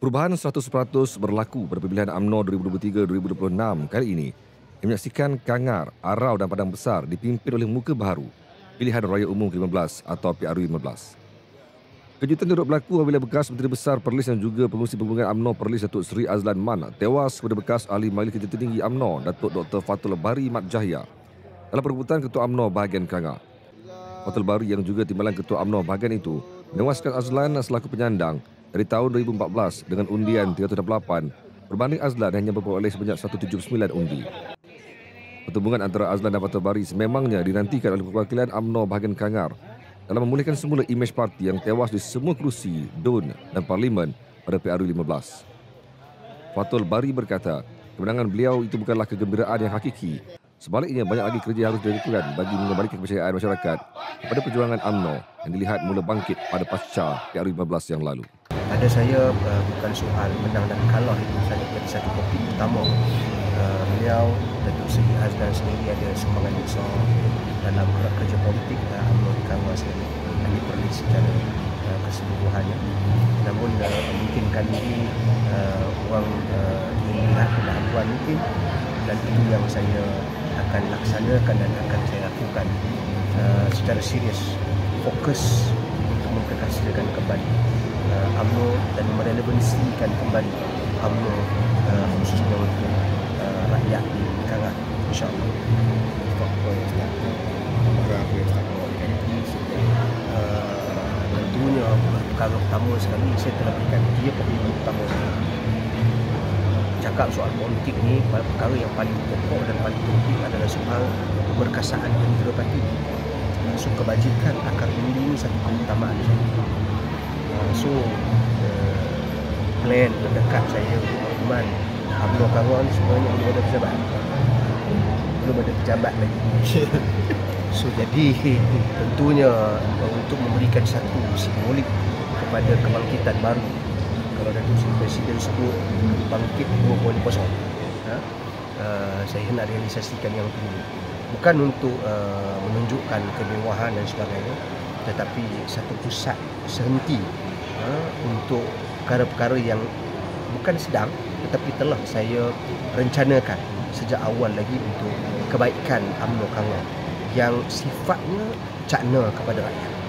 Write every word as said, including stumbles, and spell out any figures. Perubahan seratus peratus berlaku pada pemilihan UMNO dua ribu dua puluh tiga dua ribu dua puluh enam kali ini yang menyaksikan Kangar, Arau dan Padang Besar dipimpin oleh muka baru Pilihan Raya Umum ke lima belas atau P R U lima belas. Kejutan turut berlaku apabila bekas Menteri Besar Perlis dan juga pengurusi penggabungan UMNO Perlis Datuk Seri Azlan Man tewas kepada bekas Ahli Majlis Tinggi Tinggi UMNO Datuk Doktor Fathul Bari Mat Jahya dalam perebutan Ketua UMNO bahagian Kangar. Fathul Bari yang juga timbalan Ketua UMNO bahagian itu menewaskan Azlan selaku penyandang dari tahun dua ribu empat belas dengan undian tiga ratus enam puluh lapan, berbanding Azlan hanya memperoleh sebanyak seratus tujuh puluh sembilan undi. Pertemuan antara Azlan dan Fathul Bari sememangnya dinantikan oleh perwakilan UMNO bahagian Kangar dalam memulihkan semula imej parti yang tewas di semua kerusi, D U N dan Parlimen pada P R U lima belas. Fathul Bari berkata, kemenangan beliau itu bukanlah kegembiraan yang hakiki. Sebaliknya, banyak lagi kerja harus dilakukan bagi mengembalikan kepercayaan masyarakat kepada perjuangan UMNO yang dilihat mula bangkit pada pasca P R U lima belas yang lalu. Ada saya uh, bukan soal menang dan kalah itu saja jadi satu topik utama. Uh, beliau Datuk Seri Azlan sendiri ada semangat besar dalam gerak kerja politik uh, UMNO di Kangar ini yang diperoleh secara uh, keseluruhannya. Namun uh, mungkin kali ini uh, orang ingin uh, melihat pendahuluan mungkin, dan itu yang saya akan laksanakan dan akan saya lakukan uh, secara serius, fokus untuk mengkasilkan kembali Uh, UMNO dan merelevansikan kembali UMNO uh, khususnya untuk uh, rakyat di Kangar, insyaAllah. Uh, tentunya perkara utama sekali saya telah berikan dia perkara utama sekali. Cakap soal politik ni, perkara yang paling pokok dan paling penting adalah soal keberkasaan antara parti. So, kebajikan akar ini satu keutamaan saya. So, uh, plan mendekat saya Uman UMNO Kangar ni sebenarnya belum ada pejabat belum ada pejabat lagi. So, jadi tentunya untuk memberikan satu simbolik kepada kebangkitan baru, kalau Datuk Seri Presiden sebut bangkit dua titik kosong, ha? Uh, saya nak realisasikan yang tinggi, bukan untuk uh, menunjukkan kemewahan dan sebagainya, tetapi satu pusat sehenti ha, untuk perkara-perkara yang bukan sedang tetapi telah saya rencanakan sejak awal lagi untuk kebaikan UMNO Kangar yang sifatnya cakna kepada rakyat.